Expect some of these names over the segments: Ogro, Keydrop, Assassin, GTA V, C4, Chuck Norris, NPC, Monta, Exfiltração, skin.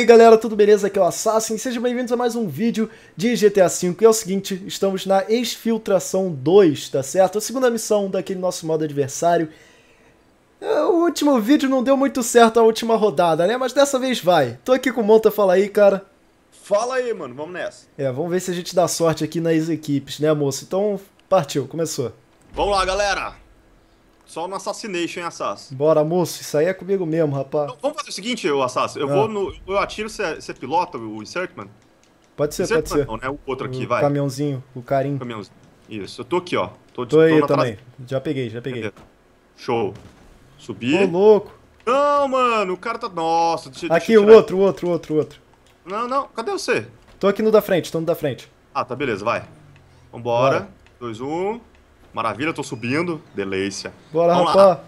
aí galera, tudo beleza? Aqui é o Assassin, sejam bem-vindos a mais um vídeo de GTA V. E é o seguinte, estamos na Exfiltração 2, tá certo? A segunda missão daquele nosso modo adversário. O último vídeo não deu muito certo a última rodada, né? Mas dessa vez vai. Tô aqui com o Monta, fala aí, cara. Fala aí, mano, vamos nessa. É, vamos ver se a gente dá sorte aqui nas equipes, né, moço? Então, partiu, começou. Vamos lá, galera. Só no Assassination, hein, Assassin? Bora, moço. Isso aí é comigo mesmo, rapaz. Então, vamos fazer o seguinte, Assassin. Eu atiro, você pilota o insert, mano? Pode ser, insert, pode ser. Não, né? O outro aqui, vai. Caminhãozinho, o carinho. Caminhãozinho. Isso, eu tô aqui, ó. Tô aí também. Já peguei. Show. Subi. Ô, louco. Não, mano, o cara tá... Nossa, deixa eu aqui, o outro. Não. Cadê você? Tô aqui no da frente, Ah, tá, beleza, vai. Vambora. 2, 1... Maravilha, tô subindo. Delícia. Bora, rapaz.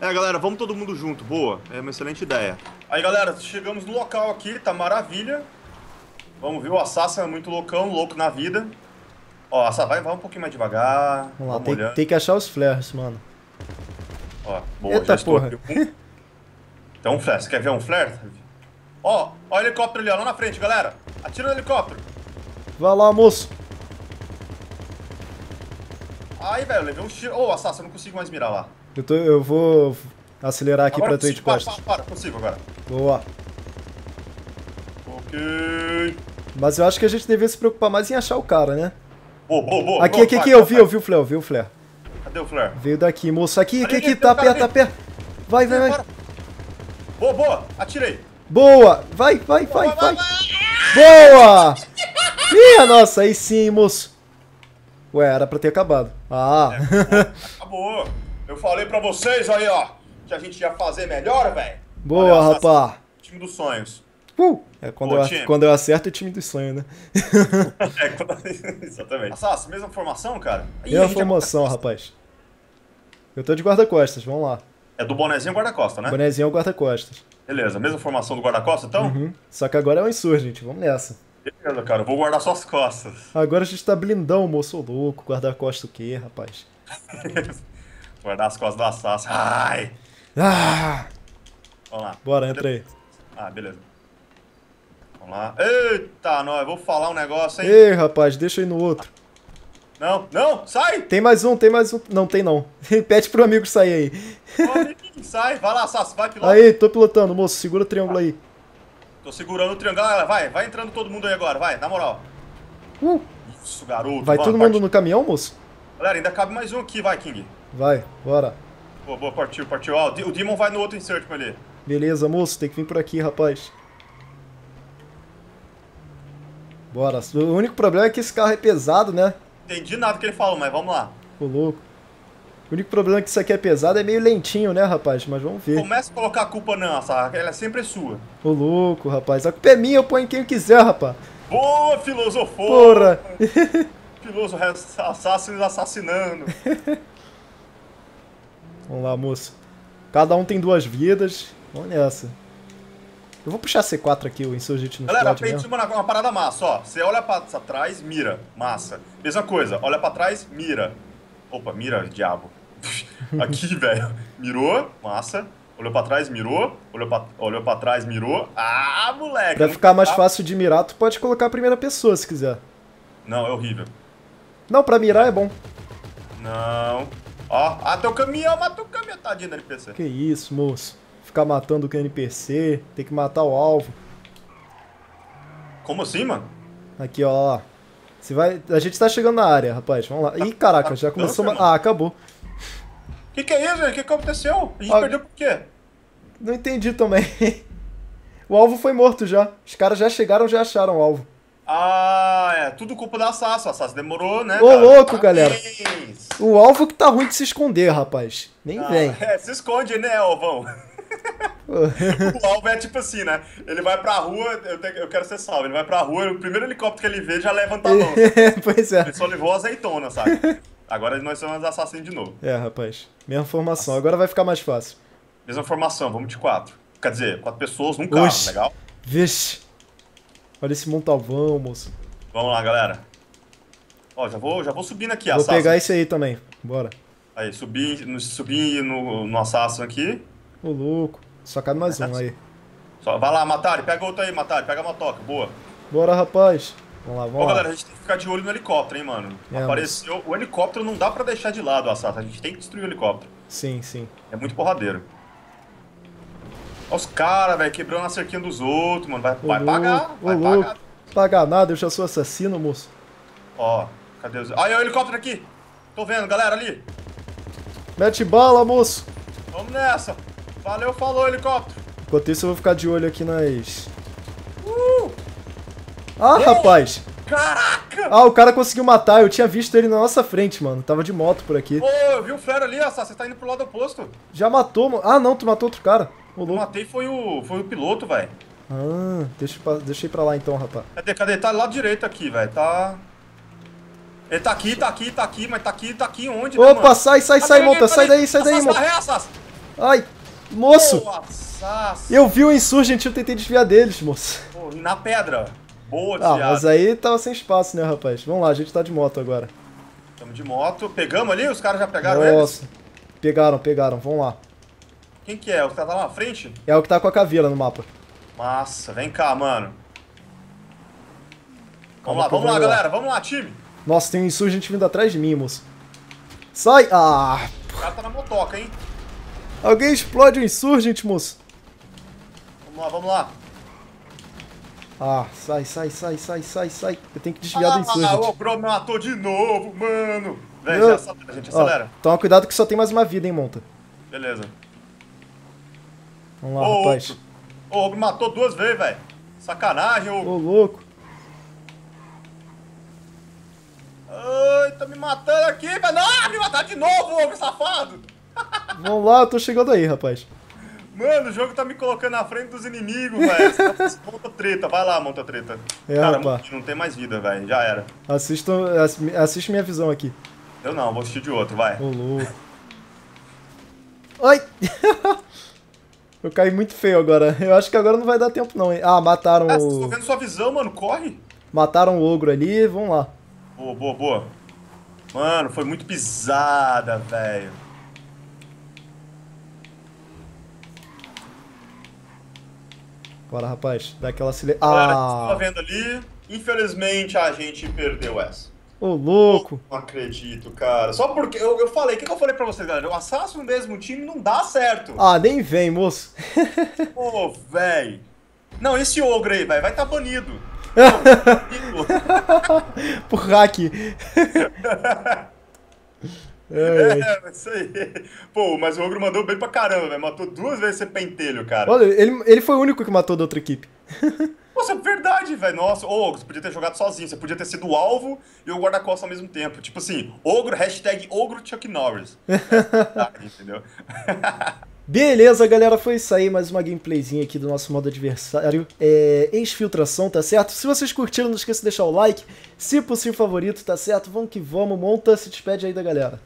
É, galera, vamos todo mundo junto. Boa. É uma excelente ideia. Aí, galera, chegamos no local aqui. Tá maravilha. Vamos ver. O Assassin é muito loucão, louco na vida. Ó, vai um pouquinho mais devagar. Vamos lá, tem que achar os flares, mano. Ó, boa. Eita, já estou porra. Tem um flare. Você quer ver um flare? Ó o helicóptero ali, ó. Lá na frente, galera. Atira no helicóptero. Vai lá, moço. Ai, velho, eu levei um tiro. Ô, Assassin, eu não consigo mais mirar lá. Eu vou acelerar aqui agora pra tu ir de costas. Para, consigo agora. Boa. Ok. Mas eu acho que a gente devia se preocupar mais em achar o cara, né? Boa. Aqui, eu vi o flare. Cadê o flare? Veio daqui, moço. Aqui, tá perto. Vai. Boa, atirei. Boa, vai. Boa! Ih, nossa, aí sim, moço. Ué, era pra ter acabado. Acabou. Eu falei pra vocês aí, ó, que a gente ia fazer melhor, velho. Boa, rapá. Time dos sonhos. É quando eu acerto é o time dos sonhos, né? Exatamente. Assassin, mesma formação, cara? Mesma formação, rapaz. Eu tô de guarda-costas, vamos lá. É do bonezinho guarda-costas, né? Bonezinho é o guarda-costas. Beleza, mesma formação do guarda-costas, então? Uhum. Só que agora é um insurgente, vamos nessa. Beleza, cara, eu vou guardar suas costas. Agora a gente tá blindão, moço louco. Guardar a costa o quê, rapaz? Guardar as costas do Assassin. Ai! Vamos lá. Bora, entra aí. Ah, beleza. Vamos lá. Eita, não, eu vou falar um negócio, hein? Ei, rapaz, deixa aí no outro. Não, sai! Tem mais um. Não, tem não. Pede pro amigo sair aí. Ô, amiguinho, sai, vai lá, Assassin, vai pilotar. Aí, tô pilotando, moço, segura o triângulo aí. Tô segurando o triângulo, galera, vai entrando todo mundo aí agora, vai, na moral. Isso, garoto. Vai todo mundo no caminhão, moço? Galera, ainda cabe mais um aqui, vai, King. Vai, bora. Boa, partiu. Ó, o Demon vai no outro insert pra ele. Beleza, moço, tem que vir por aqui, rapaz. Bora, o único problema é que esse carro é pesado, né? Entendi nada que ele falou, mas vamos lá. Ô, louco. O único problema é que isso aqui é pesado, é meio lentinho, né, rapaz? Mas vamos ver. Começa a colocar a culpa não, saca? Ela sempre é sua. Ô, louco, rapaz. A culpa é minha, eu ponho quem eu quiser, rapaz. Boa, filosofo! Porra! Filosofo assassinos assassinando. Vamos lá, moço. Cada um tem 2 vidas. Vamos nessa. Eu vou puxar C4 aqui, o insurgente no galera, aprende uma parada massa, ó. Você olha pra trás, mira. Massa. Mesma coisa. Olha pra trás, mira. Opa, mira, diabo. Aqui, velho. Mirou, massa. Olhou pra trás, mirou. Olhou pra trás, mirou. Ah, moleque. Pra ficar mais fácil de mirar, tu pode colocar a primeira pessoa, se quiser. Não, é horrível. Não, pra mirar é bom. Não. Ó, até o caminhão, matou o caminhão, tadinho do NPC. Que isso, moço. Ficar matando o NPC, tem que matar o alvo. Como assim, mano? Aqui, ó. A gente tá chegando na área, rapaz. Vamos lá. Ih, caraca, já começou... acabou. Que é isso, velho? Que aconteceu? A gente perdeu por quê? Não entendi também. O alvo foi morto já. Os caras já chegaram, já acharam o alvo. Ah, é. Tudo culpa da Assassin. A Assassin demorou, né? Ô, louco, galera. O alvo que tá ruim de se esconder, rapaz. Nem vem. É, se esconde, né, Alvão? O alvo é tipo assim, né? Ele vai pra rua, eu quero ser salvo. Ele vai pra rua, o primeiro helicóptero que ele vê já levanta a mão. Pois é. Ele só levou a azeitona, sabe? Agora nós somos assassinos de novo. É, rapaz. Mesma formação. Nossa. Agora vai ficar mais fácil. Mesma formação, vamos de 4. Quer dizer, 4 pessoas num carro, oxi. Legal? Vixe. Olha esse montalvão, moço. Vamos lá, galera. Ó, já vou subindo aqui, Assassin. Vou pegar esse aí também. Bora. Aí, subi no Assassin aqui. Ô, louco. Só cabe mais um aí. Só, vai lá, Matari, pega outro aí, Matari, pega a motoca, boa. Bora, rapaz. Vamos lá, vamos lá. Galera, a gente tem que ficar de olho no helicóptero, hein, mano. É, apareceu... O helicóptero não dá pra deixar de lado, Assassin. A gente tem que destruir o helicóptero. Sim, sim. É muito porradeiro. Olha os caras, velho, quebrando a cerquinha dos outros, mano. Vai pagar, vai pagar. Pagar nada, eu já sou assassino, moço. Ó, cadê os... Aí, ó, o helicóptero aqui. Tô vendo, galera, ali. Mete bala, moço. Vamos nessa. Valeu, falou, helicóptero. Enquanto isso, eu vou ficar de olho aqui nas... Ah, ei, rapaz! Caraca! Ah, o cara conseguiu matar. Eu tinha visto ele na nossa frente, mano. Tava de moto por aqui. Ô, eu vi o flare ali, Assassin. Você tá indo pro lado oposto. Já matou, mano. Ah, não. Tu matou outro cara. O louco. Eu matei foi o piloto, velho. Ah, deixei pra lá então, rapaz. Cadê? Ele tá do lado direito aqui, velho. Tá... Ele tá aqui. Mas tá aqui onde, né, mano? sai, Monta. Sai daí, Monta. Ai, moço. Ô, Assassin. Eu vi o Insurgent e eu tentei desviar deles, moço. Pô, na pedra. Boa, desviado. Ah, mas aí tava sem espaço, né, rapaz? Vamos lá, a gente tá de moto agora. Tamo de moto. Pegamos ali? Os caras já pegaram eles? Nossa. Pegaram. Vamos lá. Quem que é? O que tá lá na frente? É o que tá com a caveira no mapa. Massa. Vem cá, mano. Vamos lá, galera. Vamos lá, time. Nossa, tem um insurgente vindo atrás de mim, moço. Sai! Ah! O cara tá na motoca, hein? Alguém explode o insurgente, moço. Vamos lá. Ah, sai. Eu tenho que desviar do insurgente. Ah, o Ogro me matou de novo, mano. Véi, acelera, gente, acelera. Ó, toma cuidado que só tem mais uma vida, hein, Monta. Beleza. Vamos lá, rapaz. O Ogro matou duas vezes, velho. Sacanagem, Ogro. Ô, louco. Ai, tá me matando aqui, velho. Não, me mataram de novo, Ogro, safado. Vamos lá, eu tô chegando aí, rapaz. Mano, o jogo tá me colocando na frente dos inimigos, velho. Monta treta, vai lá, Monta treta. É, cara, não tem mais vida, velho, já era. Assiste minha visão aqui. Eu não, vou assistir de outro, vai. Ô, louco. Ai! Eu caí muito feio agora. Eu acho que agora não vai dar tempo, não, hein. Ah, mataram o... Tô vendo sua visão, mano, corre. Mataram o ogro ali, vamos lá. Boa. Mano, foi muito pisada, velho. Bora, rapaz. Dá aquela acelerada. Ah, vocês estão vendo ali. Infelizmente, a gente perdeu essa. Ô, louco. Não acredito, cara. Só porque... Eu falei... O que eu falei pra vocês, galera? O Assassin no mesmo time não dá certo. Ah, nem vem, moço. Ô, velho. Não, esse ogro aí, velho, vai tá banido. Por hack. É isso aí. Pô, mas o Ogro mandou bem pra caramba, velho. Matou duas vezes esse pentelho, cara. Olha, ele foi o único que matou da outra equipe. Nossa, é verdade, velho. Nossa, ô, Ogro, você podia ter jogado sozinho. Você podia ter sido o alvo e o guarda-costas ao mesmo tempo. Tipo assim, Ogro, hashtag Ogro Chuck Norris. Entendeu? Beleza, galera, foi isso aí, mais uma gameplayzinha aqui do nosso modo adversário, Exfiltração, tá certo? Se vocês curtiram, não esqueça de deixar o like, se possível favorito, tá certo? Vamos que vamos, Monta, se despede aí da galera.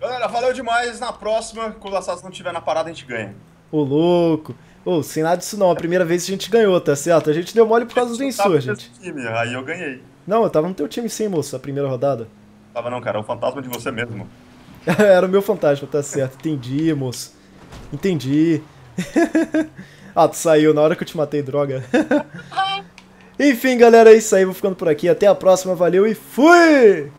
Galera, valeu demais, na próxima, quando o Assassin não estiver na parada, a gente ganha. Ô, louco! Ô, sem nada disso não, a primeira vez a gente ganhou, tá certo? A gente deu mole por causa do Insurgente. Aí eu ganhei. Não, eu tava no teu time sim, moço, a primeira rodada. Tava não, cara, é o fantasma de você mesmo. Era o meu fantasma, tá certo, entendi, moço. Entendi. Ah, tu saiu na hora que eu te matei, droga. Enfim, galera, é isso aí. Vou ficando por aqui. Até a próxima. Valeu e fui!